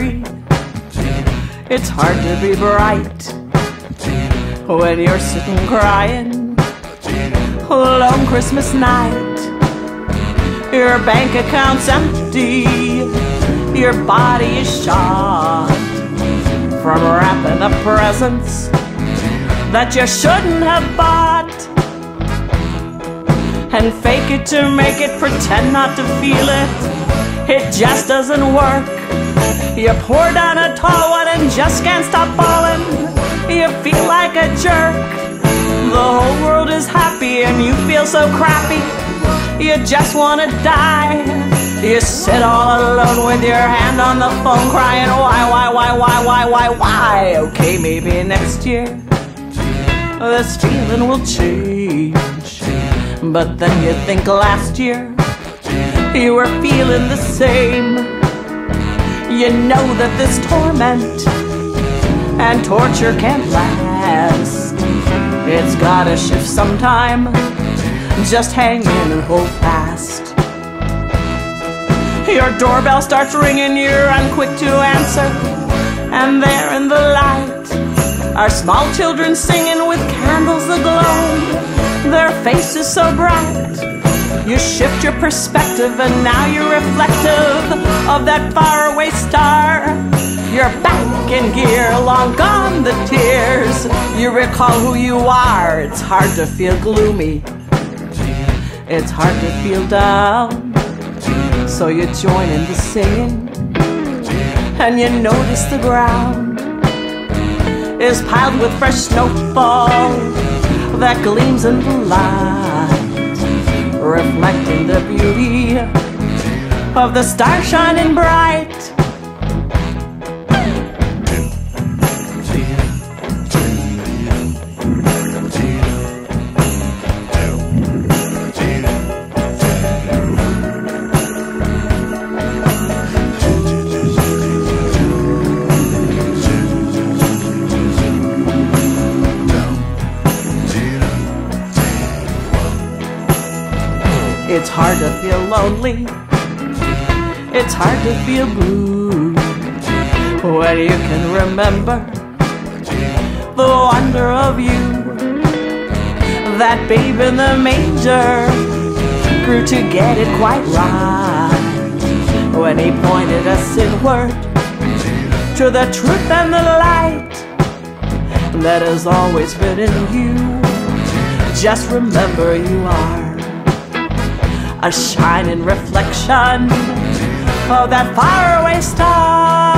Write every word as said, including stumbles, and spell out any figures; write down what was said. worry. It's hard to be bright when you're sitting crying alone Christmas night. Your bank account's empty, your body is shot from wrapping up presents that you shouldn't have bought. And fake it to make it, pretend not to feel it, it just doesn't work. You pour down a tall one and just can't stop bawling. You feel like a jerk. The whole world is happy and you feel so crappy, you just wanna die. You sit all alone with your hand on the phone crying, why, why, why, why, why, why, why? Okay, maybe next year this feeling will change. But then you think last year you were feeling the same. You know that this torment and torture can't last. It's gotta shift sometime. Just hang in and hold fast. Your doorbell starts ringing, you're unquick to answer, and there in the light are small children singing with candles aglow. Their face is so bright. You shift your perspective and now you're reflective of that faraway star. You're back in gear, long gone the tears. You recall who you are. It's hard to feel gloomy, it's hard to feel down, so you join in the singing, and you notice the ground is piled with fresh snowfall that gleams in the light, reflecting the beauty of the star shining bright. It's hard to feel lonely, it's hard to feel blue, when you can remember the wonder of you. That babe in the manger grew to get it quite right, when he pointed us inward to the truth and the light that has always been in you. Just remember you are a shining reflection of that faraway star.